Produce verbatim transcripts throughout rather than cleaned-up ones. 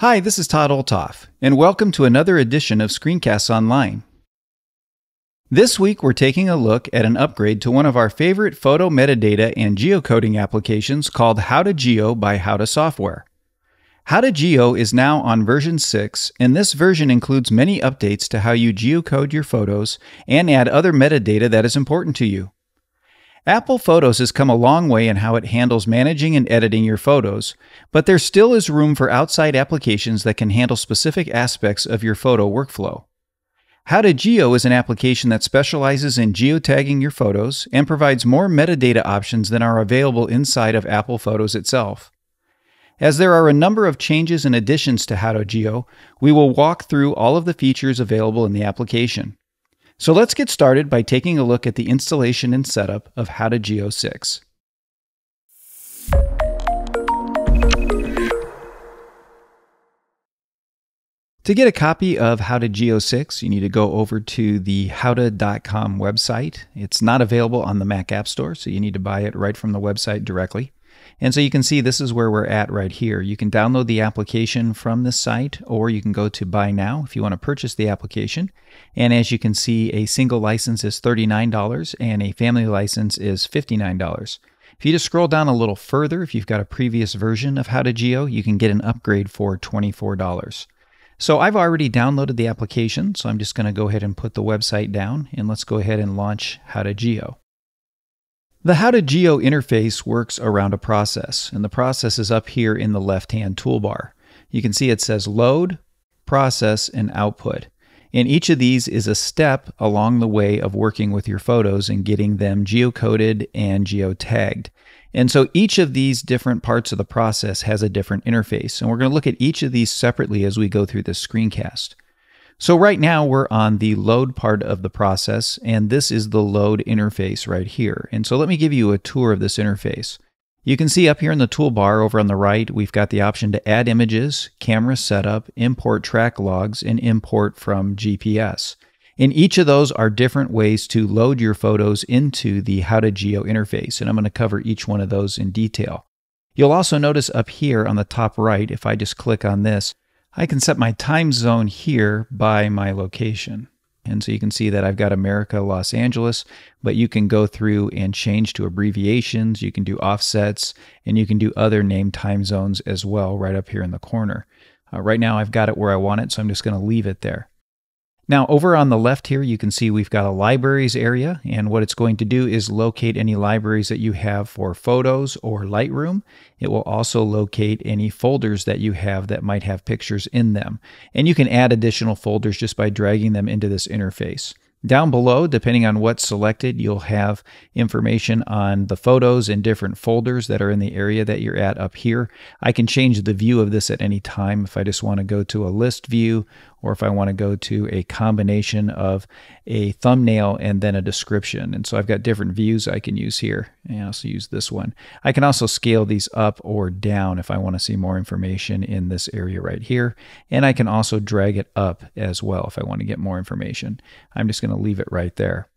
Hi, this is Todd Olthoff, and welcome to another edition of Screencasts Online. This week we're taking a look at an upgrade to one of our favorite photo metadata and geocoding applications called HoudahGeo by Houdah Software. HoudahGeo is now on version six, and this version includes many updates to how you geocode your photos and add other metadata that is important to you. Apple Photos has come a long way in how it handles managing and editing your photos, but there still is room for outside applications that can handle specific aspects of your photo workflow. HoudahGeo is an application that specializes in geotagging your photos and provides more metadata options than are available inside of Apple Photos itself. As there are a number of changes and additions to HoudahGeo, we will walk through all of the features available in the application. So let's get started by taking a look at the installation and setup of HoudahGeo six. To get a copy of HoudahGeo six, you need to go over to the houdah dot com website. It's not available on the Mac App Store, so you need to buy it right from the website directly. And so you can see this is where we're at right here. You can download the application from this site, or you can go to Buy Now if you want to purchase the application. And as you can see, a single license is thirty-nine dollars and a family license is fifty-nine dollars. If you just scroll down a little further, if you've got a previous version of HoudahGeo, you can get an upgrade for twenty-four dollars. So I've already downloaded the application, so I'm just going to go ahead and put the website down, and let's go ahead and launch HoudahGeo. The HoudahGeo interface works around a process, and the process is up here in the left-hand toolbar. You can see it says Load, Process, and Output. And each of these is a step along the way of working with your photos and getting them geocoded and geotagged. And so each of these different parts of the process has a different interface, and we're going to look at each of these separately as we go through this screencast. So right now we're on the load part of the process, and this is the load interface right here. And so let me give you a tour of this interface. You can see up here in the toolbar over on the right, we've got the option to add images, camera setup, import track logs, and import from G P S. And each of those are different ways to load your photos into the HoudahGeo interface, and I'm going to cover each one of those in detail. You'll also notice up here on the top right, if I just click on this, I can set my time zone here by my location. And so you can see that I've got America, Los Angeles, but you can go through and change to abbreviations, you can do offsets, and you can do other named time zones as well right up here in the corner. Uh, right now I've got it where I want it, so I'm just going to leave it there. Now over on the left here, you can see we've got a libraries area, and what it's going to do is locate any libraries that you have for Photos or Lightroom. It will also locate any folders that you have that might have pictures in them. And you can add additional folders just by dragging them into this interface. Down below, depending on what's selected, you'll have information on the photos and different folders that are in the area that you're at up here. I can change the view of this at any time if I just want to go to a list view, or if I want to go to a combination of a thumbnail and then a description. And so I've got different views I can use here, and I also use this one. I can also scale these up or down if I want to see more information in this area right here. And I can also drag it up as well if I want to get more information. I'm just going to leave it right there.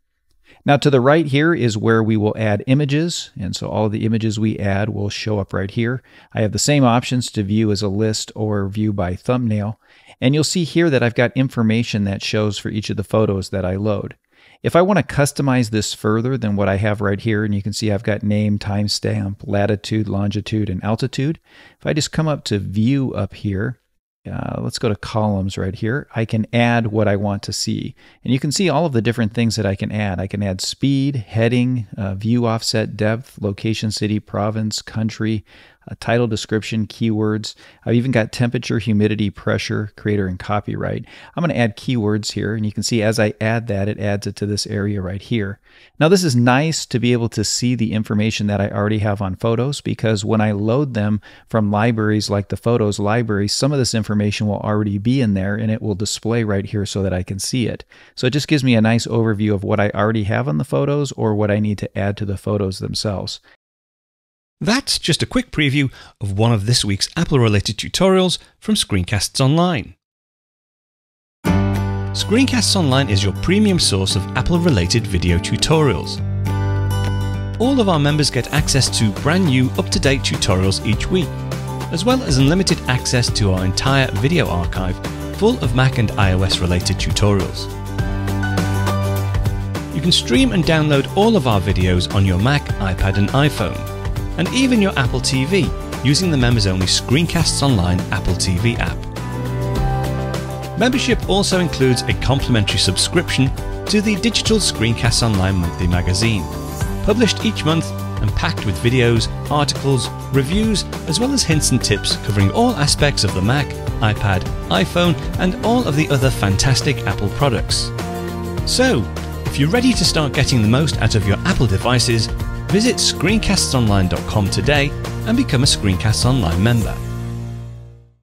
Now to the right here is where we will add images, and so all of the images we add will show up right here. I have the same options to view as a list or view by thumbnail, and you'll see here that I've got information that shows for each of the photos that I load. If I want to customize this further than what I have right here, and you can see I've got name, timestamp, latitude, longitude, and altitude, if I just come up to View up here, Uh, let's go to columns right here. I can add what I want to see. And you can see all of the different things that I can add. I can add speed, heading, uh, view offset, depth, location, city, province, country, a title, description, keywords. I've even got temperature, humidity, pressure, creator, and copyright. I'm going to add keywords here, and you can see as I add that, it adds it to this area right here. Now this is nice to be able to see the information that I already have on photos, because when I load them from libraries like the Photos library, some of this information will already be in there, and it will display right here so that I can see it. So it just gives me a nice overview of what I already have on the photos or what I need to add to the photos themselves. That's just a quick preview of one of this week's Apple-related tutorials from Screencasts Online. Screencasts Online is your premium source of Apple-related video tutorials. All of our members get access to brand new, up-to-date tutorials each week, as well as unlimited access to our entire video archive full of Mac and iOS related tutorials. You can stream and download all of our videos on your Mac, iPad and iPhone, and even your Apple T V using the members-only Screencasts Online Apple T V app. Membership also includes a complimentary subscription to the digital Screencasts Online monthly magazine, published each month and packed with videos, articles, reviews, as well as hints and tips covering all aspects of the Mac, iPad, iPhone, and all of the other fantastic Apple products. So, if you're ready to start getting the most out of your Apple devices, visit screencasts online dot com today and become a Screencasts Online member.